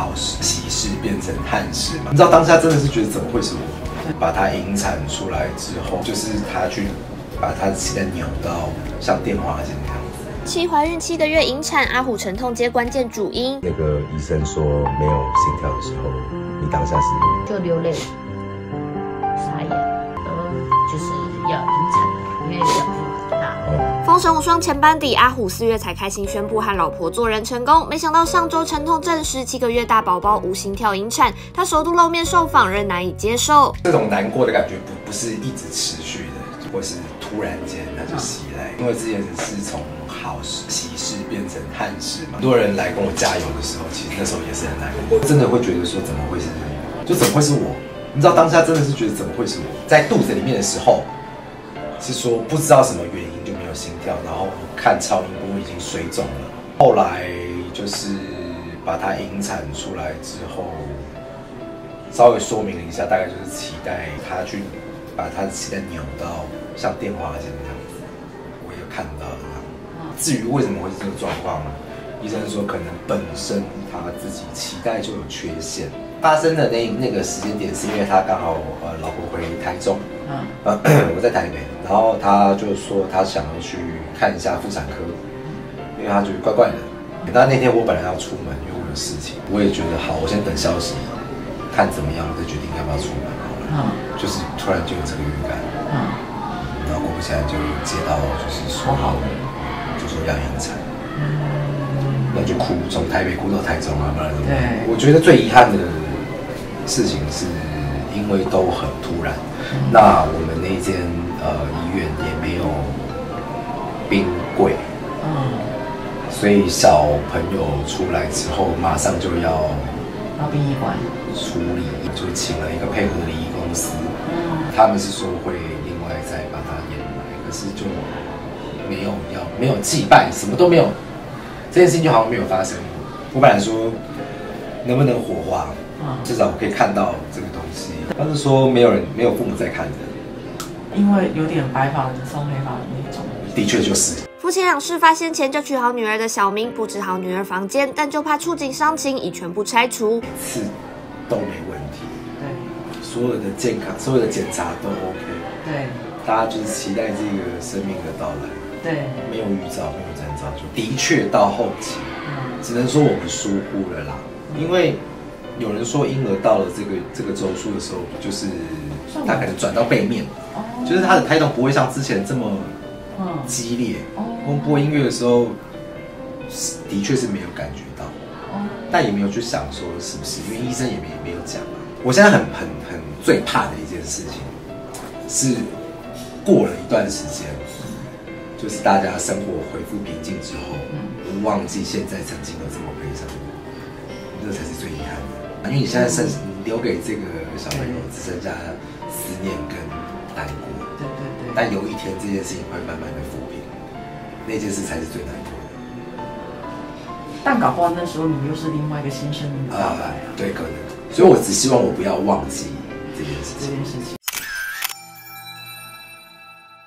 好西式变成汉式嘛。你知道当下真的是觉得怎么会是我？把它引产出来之后，就是他去把它扭到像电话线那样。 其怀孕7个月引产，阿虎沉痛接关键主因。那个医生说没有心跳的时候，你当下是就流泪，傻眼，然后就是要引产，因为小朋友很大。《封神无双》前班底，阿虎4月才开心宣布和老婆做人成功，没想到上周沉痛证实7个月大宝宝无心跳引产，他首度露面受访仍难以接受。这种难过的感觉不是一直持续的，或是突然间它就袭来，因为之前是从。 好西式变成汉式嘛，很多人来跟我加油的时候，其实那时候也是很难过，真的会觉得说怎么会是，就怎么会是我？你知道当下真的是觉得怎么会是我？在肚子里面的时候，是说不知道什么原因就没有心跳，然后看超音波已经水肿了，后来就是把它引产出来之后，稍微说明了一下，大概就是期待他去把他的脐带扭到像电话线那样子，我也看到了。 至于为什么会是这个状况呢？医生说可能本身他自己脐带就有缺陷，发生的那个时间点是因为他刚好老婆回台中，我在台北，然后他就说他想要去看一下妇产科，因为他觉得怪怪的。那天我本来要出门，因为我有事情，我也觉得好，我先等消息，看怎么样，我再决定要不要出门好了。就是突然就有这个预感，然后果不其然就接到就是说好。 说要引产，那就哭，从台北哭到台中啊，不然怎么？我觉得最遗憾的事情是，因为都很突然。那我们那间医院也没有冰柜，所以小朋友出来之后，马上就要到殡仪馆处理，就请了一个配合礼仪公司，他们是说会另外再把它掩埋，可是就。 没有祭拜，什么都没有，这件事情就好像没有发生过。我本来说能不能火化，至少我可以看到这个东西。他是说没有父母在看的，因为有点白发人送黑发人那种。的确就是。 夫妻俩事发先前就取好女儿的小名，布置好女儿房间，但就怕触景伤情，已全部拆除。是都没问题，对，所有的健康、所有的检查都 OK， 对，大家就是期待这个生命的到来。 对，没有预兆，没有征兆，就的确到后期，只能说我们疏忽了啦。因为有人说婴儿到了这个周数的时候，就是他可能转到背面，就是他的胎动不会像之前这么激烈。我们播音乐的时候，的确是没有感觉到，但也没有去想说是不是，因为医生也没有讲啊。我现在很最怕的一件事情，是过了一段时间。 就是大家生活恢复平静之后，忘记现在曾经有这么悲伤，这才是最遗憾的。因为你现在留给这个小朋友只剩下思念跟难过。对对对。但有一天这件事情会慢慢的抚平，那件事才是最难过的。但搞不好那时候你又是另外一个新生命的到来啊。对，可能。所以我只希望我不要忘记这件事情。